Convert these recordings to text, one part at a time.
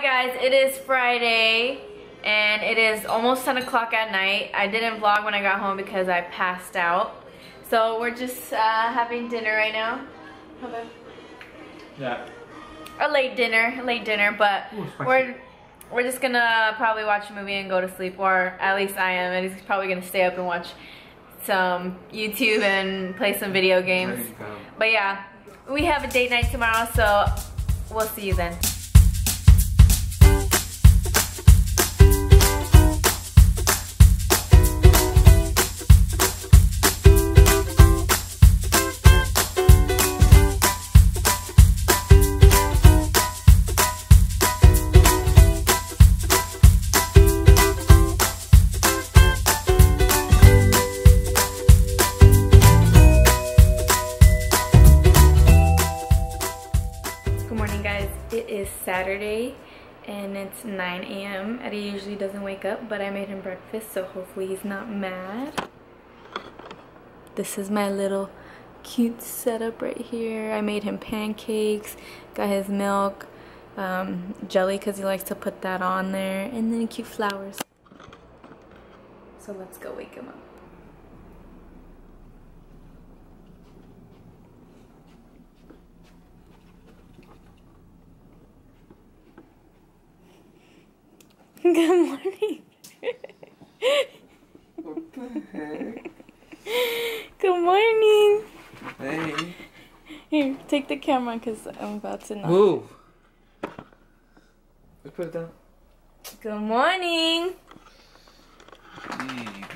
Hi guys, it is Friday and it is almost 10 o'clock at night. I didn't vlog when I got home because I passed out. So we're just having dinner right now. Okay. Yeah. A late dinner, but we're just gonna probably watch a movie and go to sleep, or at least I am, and he's probably gonna stay up and watch some YouTube and play some video games. But yeah, we have a date night tomorrow, so we'll see you then. Saturday and it's 9 a.m. Eddie usually doesn't wake up, but I made him breakfast, so hopefully he's not mad. This is my little cute setup right here. I made him pancakes, got his milk, jelly because he likes to put that on there, and then cute flowers. So let's go wake him up. Good morning. What the heck? Good morning. Hey. Here, take the camera because I'm about to knock. Move. Let's put it down. Good morning.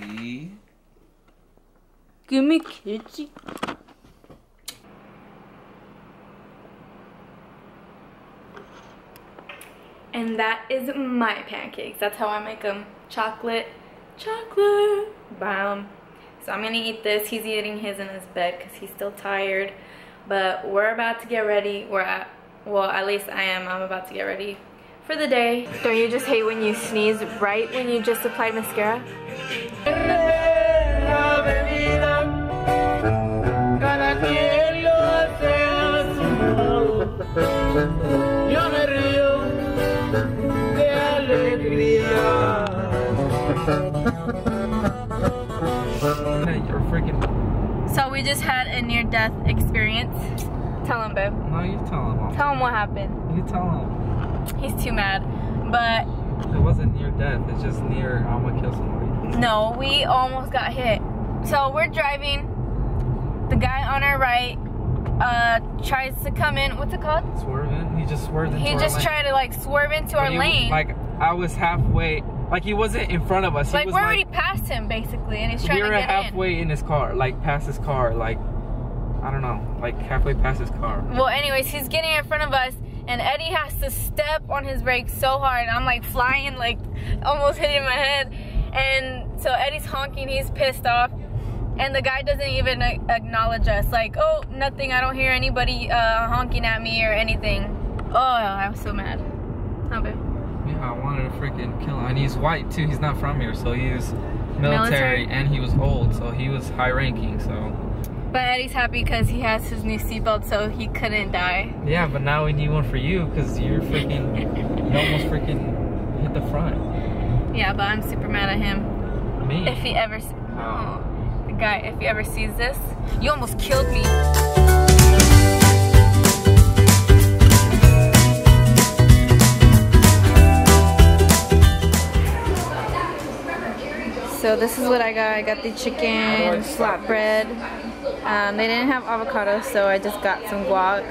Baby. Give me kitty. And that is my pancakes. That's how I make them. Chocolate. Bam. So I'm gonna eat this. He's eating his in his bed because he's still tired. But we're about to get ready. At least I am. I'm about to get ready for the day. Don't you just hate when you sneeze right when you just applied mascara? So we just had a near-death experience. Tell him, babe. No, you tell him. Tell him what happened. You tell him. He's too mad, but... It wasn't near death, it's just near, I'm gonna kill somebody. No, we almost got hit. So we're driving. The guy on our right tries to come in, what's it called? Swerving. He just swerved into our lane. He just tried to like swerve into our lane. Like, I was halfway. Like, he wasn't in front of us. Like, we're already past him, basically, and he's trying to get in. We were halfway in his car, like, past his car. Like, I don't know, like, halfway past his car. Well, anyways, he's getting in front of us, and Eddie has to step on his brakes so hard. I'm, like, flying, like, almost hitting my head. And so Eddie's honking. He's pissed off. And the guy doesn't even acknowledge us. Like, oh, nothing. I don't hear anybody honking at me or anything. Oh, I was so mad. Huh, babe? I wanted to freaking kill him, and he's white too. He's not from here, so he was military, and he was old, so he was high ranking. So, but Eddie's happy because he has his new seatbelt, so he couldn't die. Yeah, but now we need one for you because you're freaking, you almost freaking hit the front. Yeah, but I'm super mad at him. Me? If he ever, oh, the guy, if he ever sees this, you almost killed me. So this is what I got. I got the chicken flatbread. They didn't have avocado, so I just got some guac.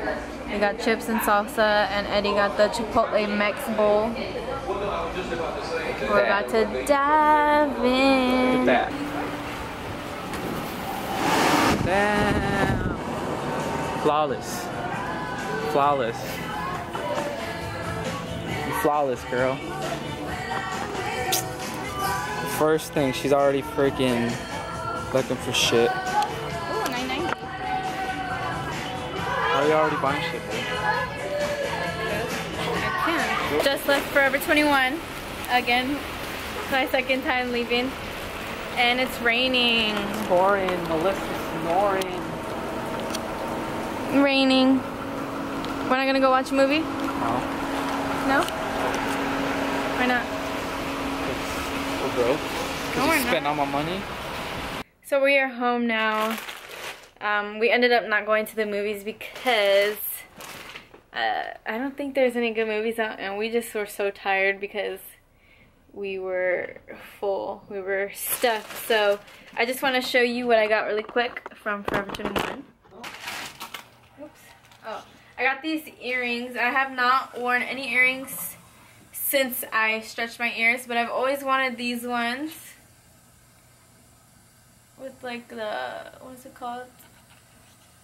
I got chips and salsa, and Eddie got the Chipotle Mex bowl. We're about to dive in. Damn. Flawless. Flawless. You're flawless, girl. First thing, she's already freaking looking for shit. Ooh, 9.90. Are you already buying shit, babe? I can. Just left Forever 21 again. It's my second time leaving, and it's raining. It's boring. Melissa's snoring. Raining. We're not gonna go watch a movie? No. No? Why not? We're broke. Because no, you spent all my money. So we are home now. We ended up not going to the movies because I don't think there's any good movies out, and we just were so tired because we were full. We were stuffed. So I just want to show you what I got really quick from Forever 21. Oops. Oh, I got these earrings. I have not worn any earrings since I stretched my ears, but I've always wanted these ones with like the, what is it called?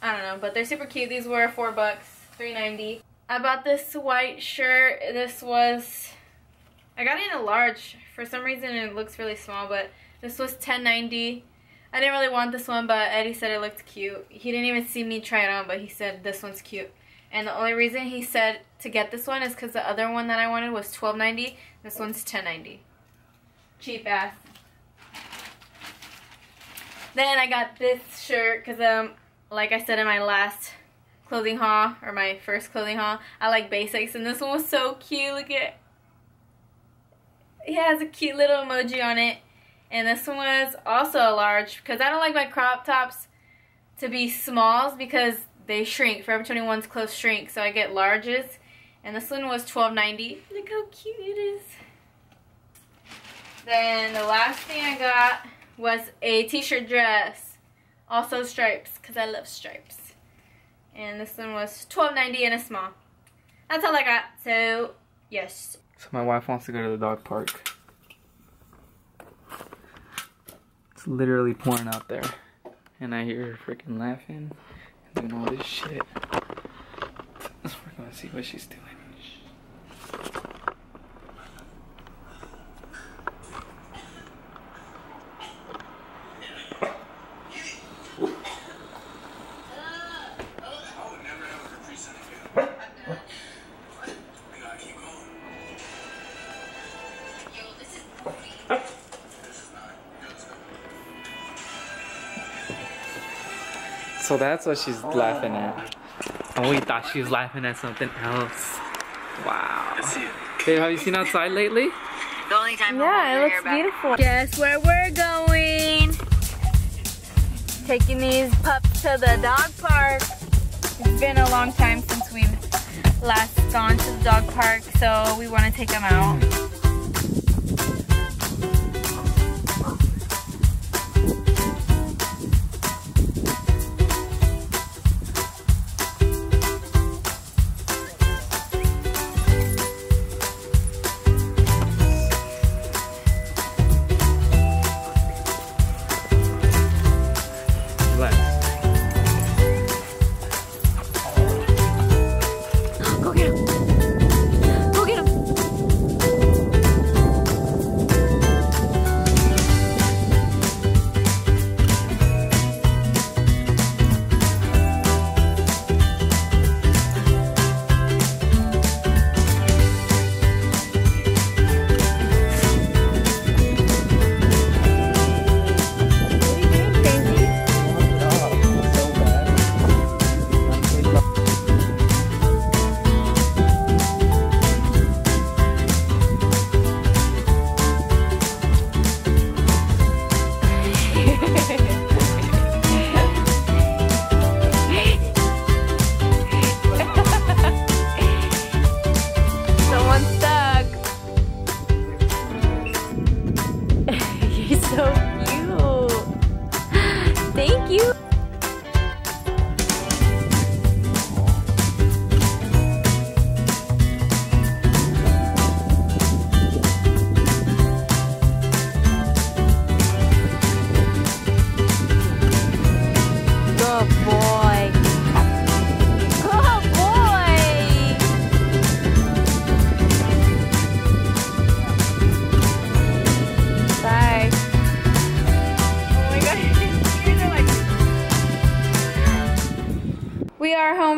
I don't know, but they're super cute. These were $4, $3.90. I bought this white shirt. This was, I got it in a large. For some reason it looks really small, but this was $10.90. I didn't really want this one, but Eddie said it looked cute. He didn't even see me try it on, but he said this one's cute. And the only reason he said to get this one is because the other one that I wanted was $12.90. This one's $10.90. Cheap ass. Then I got this shirt because, like I said in my last clothing haul, or my first clothing haul, I like basics, and this one was so cute. Look at it. It has a cute little emoji on it. And this one was also a large because I don't like my crop tops to be smalls because they shrink. Forever 21's clothes shrink, so I get larges. And this one was $12.90. Look how cute it is. Then the last thing I got was a t-shirt dress. Also stripes, because I love stripes. And this one was $12.90 and a small. That's all I got, so yes. So my wife wants to go to the dog park. It's literally pouring out there. And I hear her freaking laughing and doing all this shit. We're gonna see what she's doing. So that's what she's laughing at. Oh, we thought she was laughing at something else. Wow. Babe, have you seen outside lately? The only time. Yeah, it looks beautiful. Guess where we're going? Taking these pups to the dog park. It's been a long time since we've last gone to the dog park, so we want to take them out.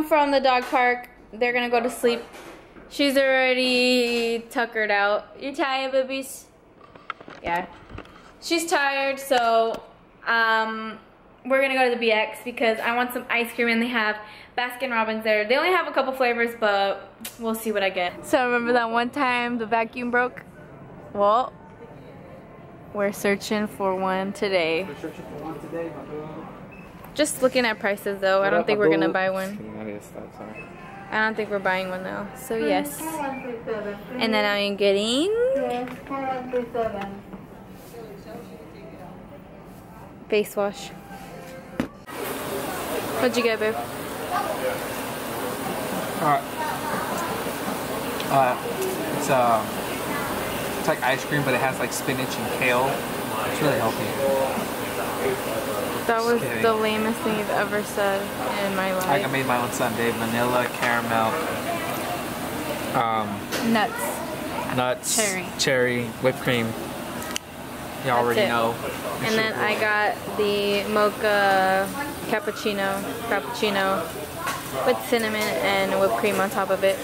From the dog park, they're gonna go to sleep. She's already tuckered out. You're tired, babies? Yeah, she's tired. So we're gonna go to the BX because I want some ice cream, and they have Baskin Robbins there. They only have a couple flavors, but we'll see what I get. So remember that one time the vacuum broke? Well, we're searching for one today. We're searching for one today, my dude. Just looking at prices though. I don't think we're gonna buy one. I don't think we're buying one though. So yes. And then I'm getting face wash. What'd you get, babe? Alright. It's like ice cream, but it has like spinach and kale. It's really healthy. That was the lamest thing you've ever said in my life. Like I made my own sundae, vanilla, caramel, nuts, cherry, whipped cream. You already know. And then I got the mocha frappuccino with cinnamon and whipped cream on top of it.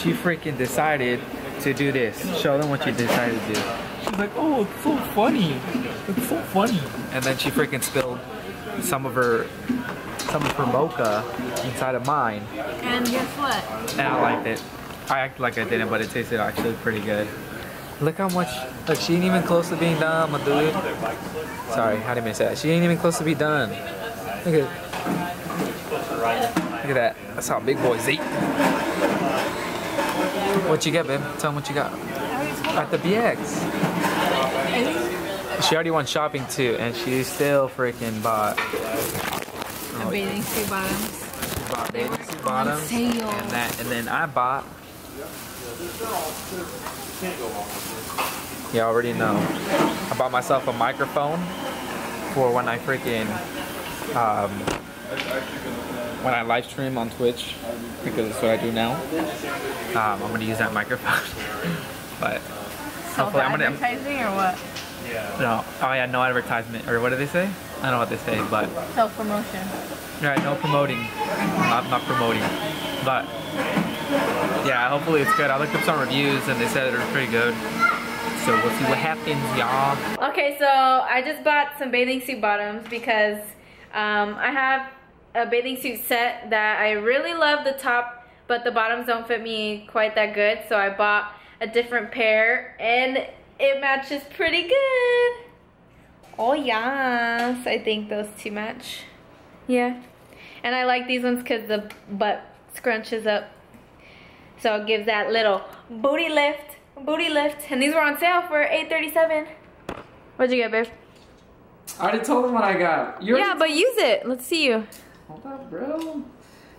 She freaking decided to do this. Show them what you decided to do. She's like, oh, it's so funny. It's so funny. And then she freaking spilled some of her mocha inside of mine. And guess what? And I liked it. I acted like I didn't, but it tasted actually pretty good. Look how much, like she ain't even close to being done, my dude. Sorry, how did I say that? She ain't even close to be done. Look at that. That's how big boys eat. What you get, babe? Tell them what you got. At the BX. She already went shopping too, and she still freaking bought. I'm bathing suit bottoms. She bought bathing suit bottoms. And then I bought. You already know. I bought myself a microphone for when I freaking when I live stream on Twitch, because that's what I do now. I'm gonna use that microphone. But hopefully I'm gonna advertising or what? No. Oh yeah, no advertisement, or what do they say? I don't know what they say, but self promotion. Alright, no promoting. Not promoting. But yeah, hopefully it's good. I looked up some reviews and they said it was pretty good. So we'll see what happens, y'all. Okay, so I just bought some bathing suit bottoms because I have a bathing suit set that I really love the top, but the bottoms don't fit me quite that good. So I bought a different pair and it matches pretty good. Oh yes, I think those two match. Yeah. And I like these ones because the butt scrunches up. So it gives that little booty lift, And these were on sale for $8.37. What'd you get, babe? I already told them what I got. Yours? Yeah, but use it. Let's see you. Hold up, bro.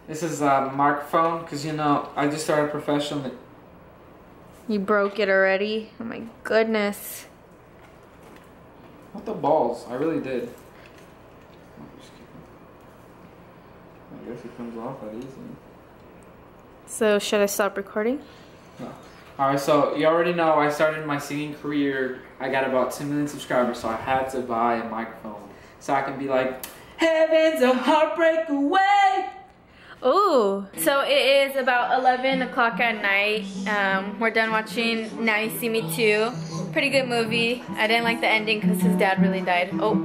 This is a microphone, because you know, I just started professionally. You broke it already? Oh my goodness. What the balls? I really did. I'm just kidding. I guess it comes off that easy. So should I stop recording? No. Alright, so you already know I started my singing career. I got about 10 million subscribers, so I had to buy a microphone. So I can be like, heaven's a heartbreak away! Ooh. So it is about 11 o'clock at night. We're done watching Now You See Me Too. Pretty good movie. I didn't like the ending because his dad really died. Oh,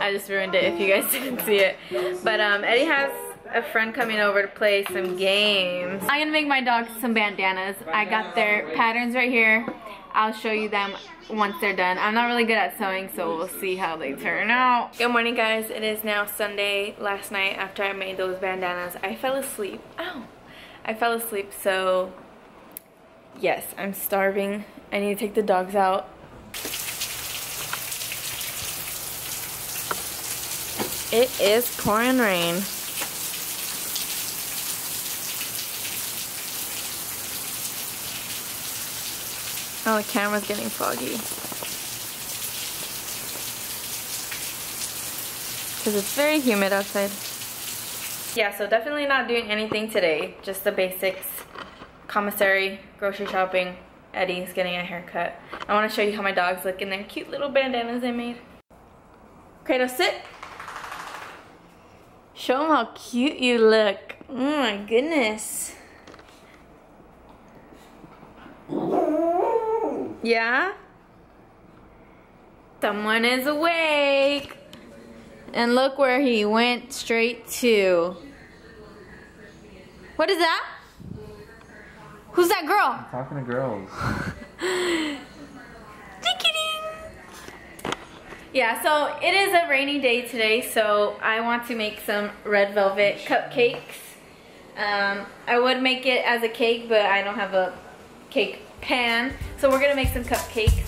I just ruined it if you guys didn't see it. But Eddie has a friend coming over to play some games. I'm gonna make my dogs some bandanas. I got their patterns right here. I'll show you them once they're done. I'm not really good at sewing, so we'll see how they turn out. Good morning, guys. It is now Sunday. Last night after I made those bandanas, I fell asleep. Ow! I fell asleep, so yes, I'm starving. I need to take the dogs out. It is pouring rain. Oh, the camera's getting foggy. Because it's very humid outside. Yeah, so definitely not doing anything today. Just the basics. Commissary, grocery shopping, Eddie's getting a haircut. I want to show you how my dogs look in their cute little bandanas they made. Kratos, sit. Show them how cute you look. Oh my goodness. Yeah? Someone is awake. And look where he went straight to. What is that? Who's that girl? I'm talking to girls. Yeah, so it is a rainy day today, so I want to make some red velvet cupcakes. I would make it as a cake, but I don't have a cake pan, so we're gonna make some cupcakes.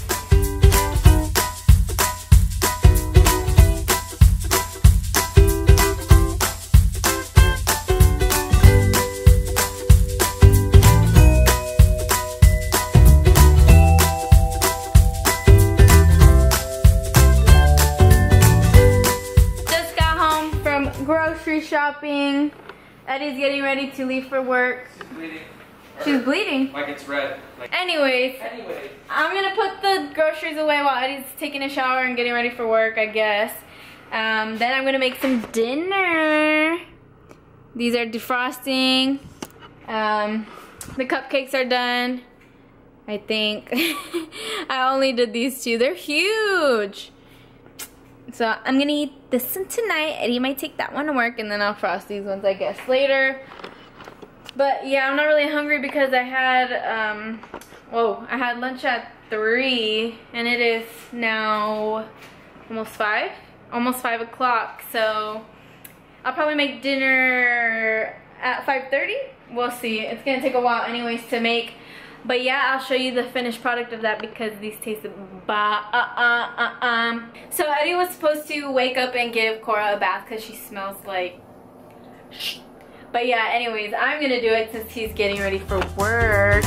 Shopping. Eddie's getting ready to leave for work. She's bleeding. She's bleeding. Like it's red. Like Anyways, I'm gonna put the groceries away while Eddie's taking a shower and getting ready for work, I guess. Then I'm gonna make some dinner. These are defrosting. The cupcakes are done, I think. I only did these two. They're huge. So I'm gonna eat this one tonight. Eddie might take that one to work, and then I'll frost these ones, I guess, later. But yeah, I'm not really hungry because I had, I had lunch at 3, and it is now almost 5, almost 5 o'clock. So I'll probably make dinner at 5:30. We'll see. It's gonna take a while, anyways, to make. But yeah, I'll show you the finished product of that because these taste So Eddie was supposed to wake up and give Cora a bath because she smells like shh. But yeah, anyways, I'm gonna do it since he's getting ready for work.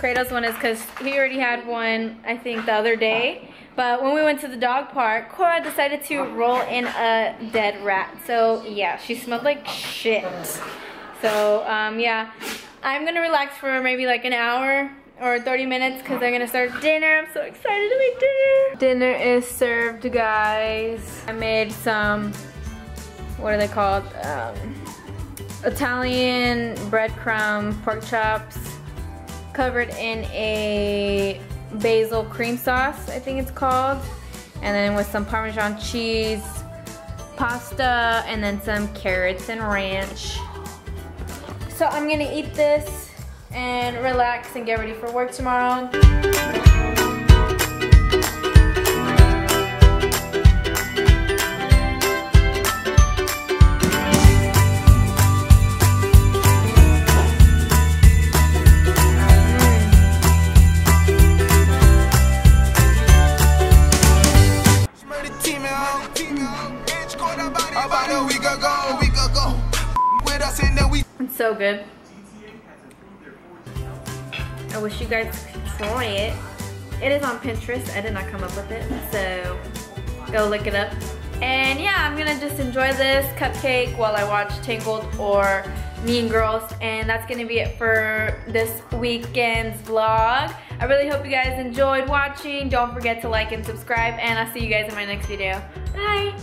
Kratos one is because he already had one, I think, the other day. But when we went to the dog park, Cora decided to roll in a dead rat. So yeah, she smelled like shit. So yeah, I'm gonna relax for maybe like an hour or 30 minutes because I'm gonna start dinner. I'm so excited to make dinner. Dinner is served, guys. I made some, what are they called? Italian breadcrumb pork chops, covered in a basil cream sauce, I think it's called, and then with some Parmesan cheese, pasta, and then some carrots and ranch. So I'm gonna eat this and relax and get ready for work tomorrow. So good. I wish you guys could try it. It is on Pinterest. I did not come up with it, so go look it up. And yeah, I'm gonna just enjoy this cupcake while I watch Tangled or Mean Girls, and that's gonna be it for this weekend's vlog. I really hope you guys enjoyed watching. Don't forget to like and subscribe, and I'll see you guys in my next video. Bye!